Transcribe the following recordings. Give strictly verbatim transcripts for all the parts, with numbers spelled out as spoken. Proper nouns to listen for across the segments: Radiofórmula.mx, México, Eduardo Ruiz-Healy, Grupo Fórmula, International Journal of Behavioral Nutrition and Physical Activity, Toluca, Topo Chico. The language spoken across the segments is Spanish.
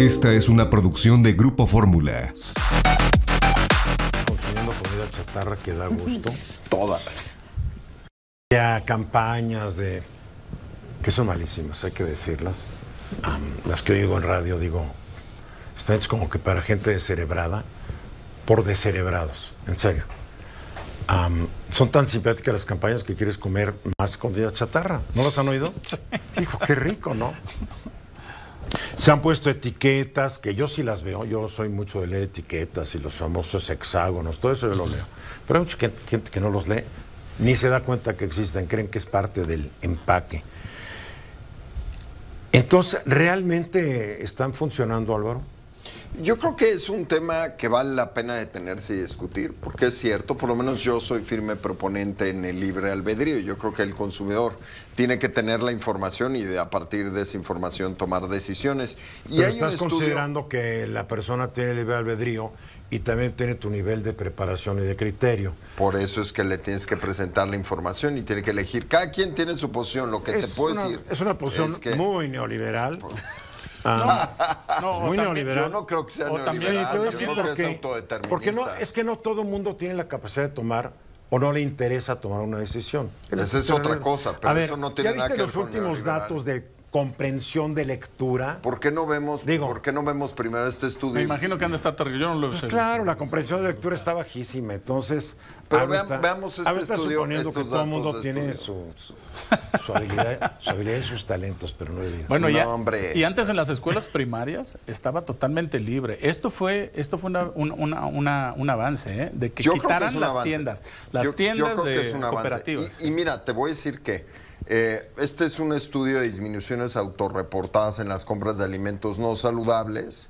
Esta es una producción de Grupo Fórmula. Consumiendo comida chatarra que da gusto. Toda. Ya campañas de... que son malísimas, hay que decirlas. Um, las que oigo en radio, digo... están hechas como que para gente descerebrada, por descerebrados, en serio. Um, son tan simpáticas las campañas que quieres comer más comida chatarra. ¿No las han oído? Hijo, qué rico, ¿no? Se han puesto etiquetas, que yo sí las veo. Yo soy mucho de leer etiquetas y los famosos hexágonos, todo eso yo lo leo. Pero hay mucha gente que no los lee, ni se da cuenta que existen, creen que es parte del empaque. Entonces, ¿realmente están funcionando, Álvaro? Yo creo que es un tema que vale la pena detenerse y discutir, porque es cierto, por lo menos yo soy firme proponente en el libre albedrío. Yo creo que el consumidor tiene que tener la información y de, a partir de esa información tomar decisiones. Y Pero hay estás un estudio... considerando que la persona tiene libre albedrío y también tiene tu nivel de preparación y de criterio. Por eso es que le tienes que presentar la información y tiene que elegir. Cada quien tiene su posición, lo que es te puedo una, decir... Es una posición es que... muy neoliberal. Ah, no, no, muy neoliberal. Yo no creo que sea neoliberal, yo creo porque, que es autodeterminista. Porque no, es que no todo mundo tiene la capacidad de tomar o no le interesa tomar una decisión. Esa es otra cosa, pero ver, eso no tiene nada que ver con neoliberal. ¿Ya viste los últimos datos de comprensión de lectura? ¿Por qué no vemos, Digo, ¿por qué no vemos primero este estudio? Me imagino que han de estar terrible, yo no lo sé. Claro, la comprensión de lectura está bajísima, entonces... Pero vean, está, veamos este estudio, está suponiendo que todo el mundo tiene su, su, su, habilidad, su habilidad y sus talentos, pero no digas. Bueno, no, ya, hombre. Y antes en las escuelas primarias estaba totalmente libre. Esto fue esto fue una, un, una, una, un avance, ¿eh? De que yo quitaran que las avance. tiendas, las yo, tiendas yo creo de que es un cooperativas. Y, y mira, te voy a decir que... Eh, este es un estudio de disminuciones autorreportadas en las compras de alimentos no saludables,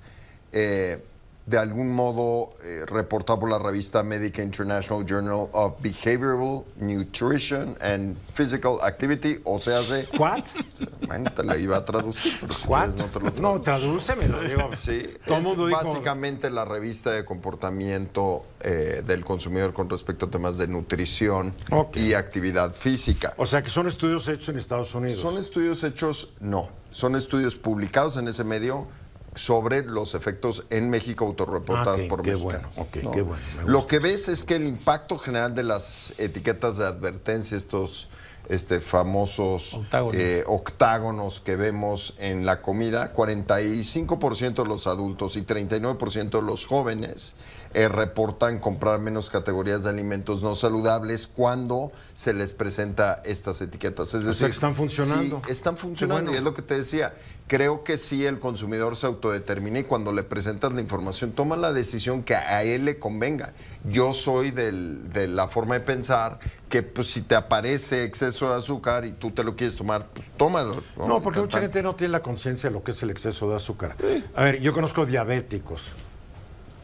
eh, de algún modo eh, reportado por la revista médica International Journal of Behavioral Nutrition and Physical Activity, o sea, hace... ¿What? Bueno, te lo iba a traducir, pero si ¿What? Quieres, no te lo traduzco. No, tradúcemelo, digo. Sí, es básicamente dijo... la revista de comportamiento eh, del consumidor con respecto a temas de nutrición, okay, y actividad física. O sea, que son estudios hechos en Estados Unidos. Son estudios hechos, no, son estudios publicados en ese medio sobre los efectos en México autorreportados okay, por mexicanos. Bueno, okay, ¿no? Qué bueno, lo que ves es que el impacto general de las etiquetas de advertencia, estos este, famosos octágonos. Eh, octágonos que vemos en la comida, cuarenta y cinco por ciento de los adultos y treinta y nueve por ciento de los jóvenes eh, reportan comprar menos categorías de alimentos no saludables cuando se les presenta estas etiquetas. Es decir, o sea, que están funcionando. Sí, están funcionando, bueno. Y es lo que te decía. Creo que sí, el consumidor se autodetermina y cuando le presentas la información, toma la decisión que a él le convenga. Yo soy del, de la forma de pensar que pues, si te aparece exceso de azúcar y tú te lo quieres tomar, pues tómalo. No, no porque mucha gente no tiene la conciencia de lo que es el exceso de azúcar. Sí. A ver, yo conozco diabéticos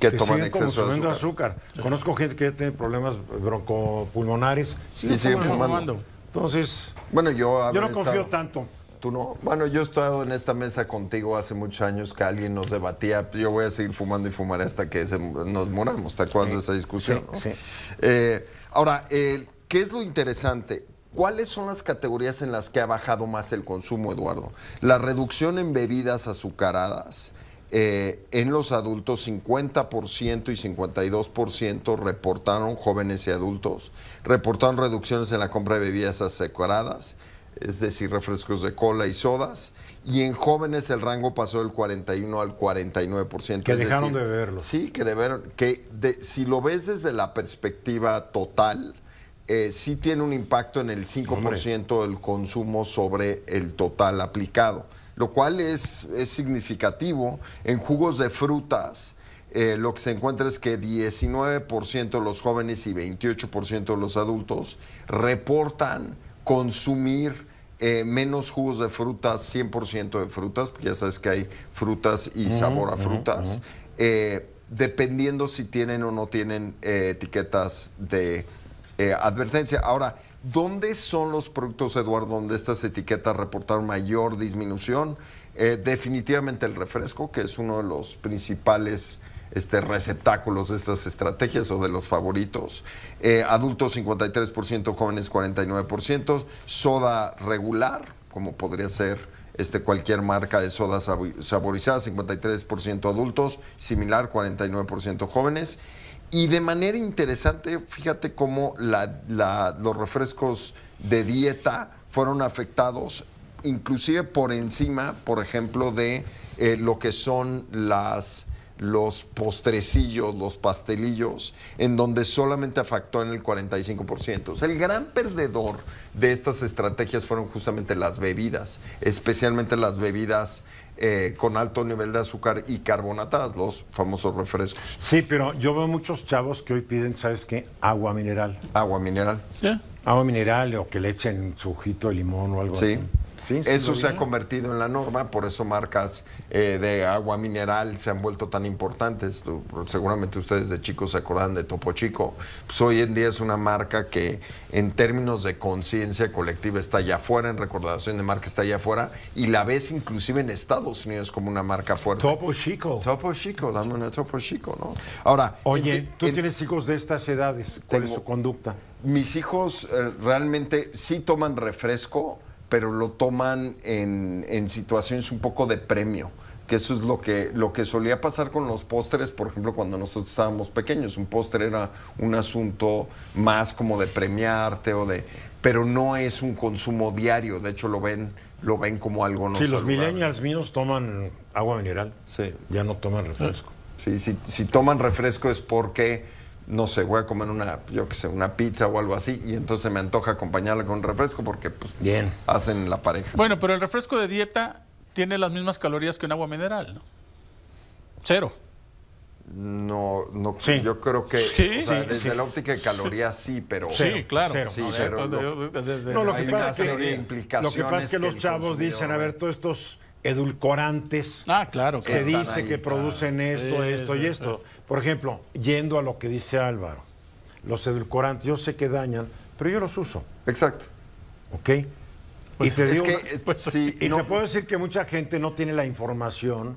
que, que toman exceso de azúcar. azúcar. Sí. Conozco gente que tiene problemas broncopulmonares. Sí, y siguen fumando. fumando. Entonces, bueno, yo, yo no estado... confío tanto. ¿Tú no? Bueno, yo he estado en esta mesa contigo hace muchos años que alguien nos debatía, yo voy a seguir fumando y fumar hasta que se, nos muramos, ¿te acuerdas de esa discusión? Sí, ¿no? Sí. Eh, ahora, eh, ¿qué es lo interesante? ¿Cuáles son las categorías en las que ha bajado más el consumo, Eduardo? La reducción en bebidas azucaradas, eh, en los adultos cincuenta por ciento y cincuenta y dos por ciento reportaron, jóvenes y adultos, reportaron reducciones en la compra de bebidas azucaradas, es decir, refrescos de cola y sodas, y en jóvenes el rango pasó del cuarenta y uno al cuarenta y nueve por ciento. Que dejaron de beberlo. Sí, que, deber, que de, si lo ves desde la perspectiva total, eh, sí tiene un impacto en el cinco por ciento Hombre. del consumo sobre el total aplicado, lo cual es, es significativo. En jugos de frutas, Eh, lo que se encuentra es que diecinueve por ciento de los jóvenes y veintiocho por ciento de los adultos reportan consumir eh, menos jugos de frutas, cien por ciento de frutas, porque ya sabes que hay frutas y sabor a frutas, uh-huh, uh-huh. Eh, dependiendo si tienen o no tienen eh, etiquetas de eh, advertencia. Ahora, ¿dónde son los productos, Eduardo, donde estas etiquetas reportaron mayor disminución? Eh, definitivamente el refresco, que es uno de los principales... Este, receptáculos de estas estrategias o de los favoritos. Eh, adultos cincuenta y tres por ciento, jóvenes cuarenta y nueve por ciento, soda regular, como podría ser este, cualquier marca de soda saborizada, cincuenta y tres por ciento adultos, similar cuarenta y nueve por ciento jóvenes. Y de manera interesante, fíjate cómo la, la, los refrescos de dieta fueron afectados, inclusive por encima, por ejemplo, de eh, lo que son las... los postrecillos, los pastelillos, en donde solamente afectó en el cuarenta y cinco por ciento. O sea, el gran perdedor de estas estrategias fueron justamente las bebidas, especialmente las bebidas eh, con alto nivel de azúcar y carbonatadas, los famosos refrescos. Sí, pero yo veo muchos chavos que hoy piden, ¿sabes qué? Agua mineral. Agua mineral. ¿Qué? Agua mineral, o que le echen su juguito de limón o algo así. Sí. Sí, sí, eso se ha convertido en la norma, por eso marcas eh, de agua mineral se han vuelto tan importantes. Seguramente ustedes de chicos se acordan de Topo Chico. Pues hoy en día es una marca que en términos de conciencia colectiva está allá afuera, en recordación de marca está allá afuera, y la ves inclusive en Estados Unidos como una marca fuerte. Topo Chico. Topo Chico, dame una Topo Chico, ¿no? Ahora, oye, en, tú en, tienes hijos de estas edades, ¿cuál tengo, es su conducta? Mis hijos eh, realmente sí toman refresco, pero lo toman en, en situaciones un poco de premio, que eso es lo que, lo que solía pasar con los postres, por ejemplo, cuando nosotros estábamos pequeños. Un postre era un asunto más como de premiarte o de... pero no es un consumo diario, de hecho lo ven, lo ven como algo no saludable. Sí, los millennials míos toman agua mineral, sí, ya no toman refresco. Sí, si, si toman refresco es porque... no sé, voy a comer una, yo qué sé, una pizza o algo así, y entonces me antoja acompañarla con un refresco porque, pues, bien, hacen la pareja. Bueno, pero el refresco de dieta tiene las mismas calorías que un agua mineral, ¿no? Cero. No, no, sí. Yo creo que, sí, o sea, sí, desde sí. la óptica de calorías sí, pero... Sí, cero, claro. Cero. Sí, cero, no, no, lo, que pasa es que, lo que pasa es que, que los chavos dicen, a ver, todos estos edulcorantes, ah, claro, se dice ahí, que producen claro. esto, sí, esto sí, y esto. Sí. Por ejemplo, yendo a lo que dice Álvaro, los edulcorantes, yo sé que dañan, pero yo los uso. Exacto. ¿Ok? Pues y te, digo, que, pues, sí, y no, te puedo decir que mucha gente no tiene la información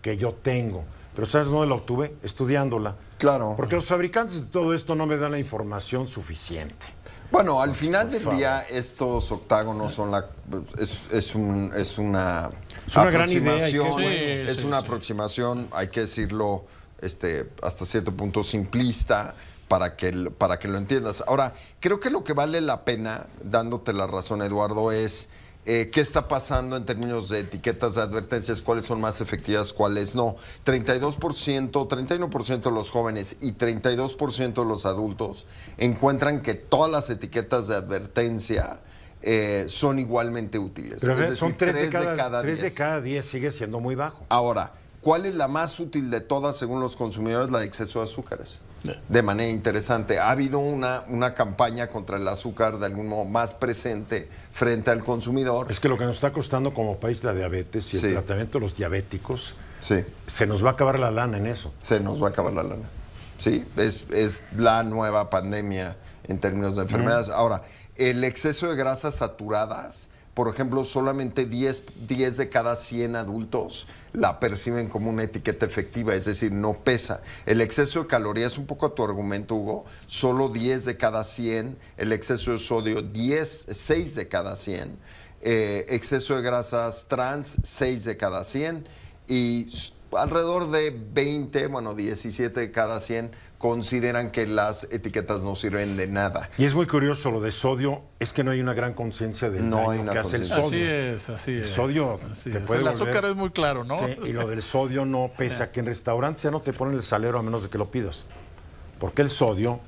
que yo tengo, pero ¿sabes dónde la obtuve? Estudiándola. Claro. Porque los fabricantes de todo esto no me dan la información suficiente. Bueno, al final del día, estos octágonos son la... es, es, un, es una... es una gran idea. Sí, es sí, una sí. aproximación, hay que decirlo, este, hasta cierto punto simplista, para que, para que lo entiendas. Ahora, creo que lo que vale la pena, dándote la razón, Eduardo, es eh, qué está pasando en términos de etiquetas de advertencias, cuáles son más efectivas, cuáles no. treinta y dos por ciento, treinta y uno por ciento de los jóvenes y treinta y dos por ciento de los adultos encuentran que todas las etiquetas de advertencia Eh, son igualmente útiles. Pero, es decir, son tres, tres de cada, de cada tres diez. de cada diez sigue siendo muy bajo. Ahora, ¿cuál es la más útil de todas según los consumidores? La de exceso de azúcares. Yeah. De manera interesante, ha habido una, una campaña contra el azúcar de algún modo más presente frente al consumidor. Es que lo que nos está costando como país la diabetes y sí. el tratamiento de los diabéticos, sí. se nos va a acabar la lana en eso. Se nos va a acabar la lana. Sí, es, es la nueva pandemia en términos de enfermedades. Mm. Ahora, el exceso de grasas saturadas, por ejemplo, solamente diez, diez de cada cien adultos la perciben como una etiqueta efectiva, es decir, no pesa. El exceso de calorías, un poco a tu argumento, Hugo, solo diez de cada cien. El exceso de sodio, diez, seis de cada cien. Eh, exceso de grasas trans, seis de cada cien. Y alrededor de veinte, bueno, diecisiete de cada cien consideran que las etiquetas no sirven de nada. Y es muy curioso lo de sodio, es que no hay una gran conciencia del no daño que hace el sodio. Así es, así es. El sodio así te es. puede El volver. azúcar es muy claro, ¿no? Sí, y lo del sodio no pesa, sí. que en restaurantes ya no te ponen el salero a menos de que lo pidas. Porque el sodio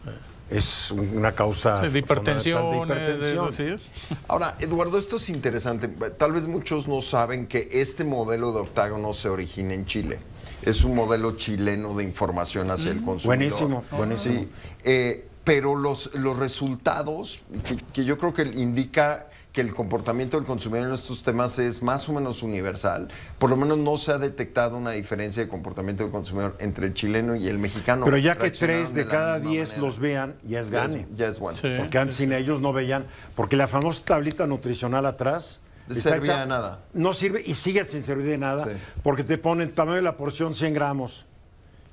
es una causa sí, de hipertensión. De hipertensión. Ahora, Eduardo, esto es interesante. Tal vez muchos no saben que este modelo de octágono se origina en Chile. Es un modelo chileno de información hacia el consumidor. Buenísimo, buenísimo. Sí, eh, pero los, los resultados, que, que yo creo que indica que el comportamiento del consumidor en estos temas es más o menos universal. Por lo menos no se ha detectado una diferencia de comportamiento del consumidor entre el chileno y el mexicano. Pero ya que tres de, de cada diez manera. los vean, ya es gane. Ya es bueno. Sí, porque sí, sin sí. ellos no veían. Porque la famosa tablita nutricional atrás... servía hecha, de nada. No sirve y sigue sin servir de nada, sí. porque te ponen tamaño de la porción cien gramos.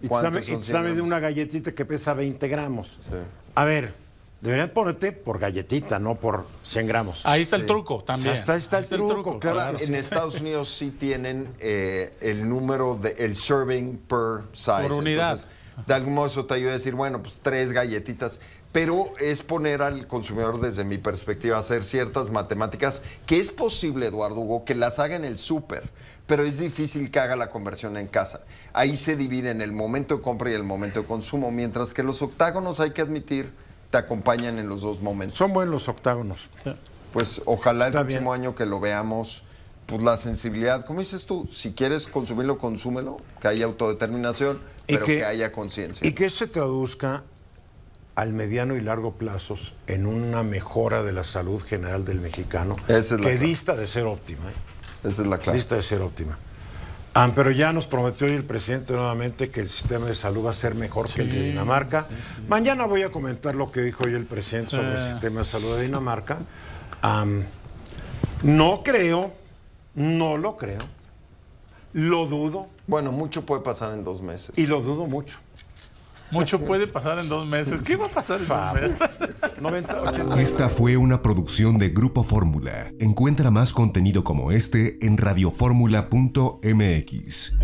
Y te saben de una galletita que pesa veinte gramos. Sí. A ver, Deberían ponerte por galletita, no por cien gramos. Ahí está el sí. truco también. Sí, está, está, está el truco. truco claro, claro. En Estados Unidos sí tienen eh, el número, de, el serving per size. Por unidad. Entonces, de algún modo eso te ayuda a decir, bueno, pues tres galletitas. Pero es poner al consumidor, desde mi perspectiva, hacer ciertas matemáticas que es posible, Eduardo Hugo, que las haga en el súper, pero es difícil que haga la conversión en casa. Ahí se divide en el momento de compra y el momento de consumo, mientras que los octágonos, hay que admitir, te acompañan en los dos momentos. Son buenos los octágonos. Pues ojalá el Está próximo bien. año que lo veamos, pues la sensibilidad, como dices tú, si quieres consumirlo, consúmelo, que haya autodeterminación, pero que, que haya conciencia. Y que se traduzca al mediano y largo plazos en una mejora de la salud general del mexicano, es que clave. dista de ser óptima. ¿eh? Esa es la clave. Dista de ser óptima. Ah, pero ya nos prometió hoy el presidente nuevamente que el sistema de salud va a ser mejor sí, que el de Dinamarca. Sí, sí. Mañana voy a comentar lo que dijo hoy el presidente sí. sobre el sistema de salud de Dinamarca. Um, no creo, no lo creo, lo dudo. Bueno, mucho puede pasar en dos meses. Y lo dudo mucho. Mucho puede pasar en dos meses. ¿Qué va a pasar en dos meses? noventa, ochenta. Esta fue una producción de Grupo Fórmula. Encuentra más contenido como este en radiofórmula punto m x.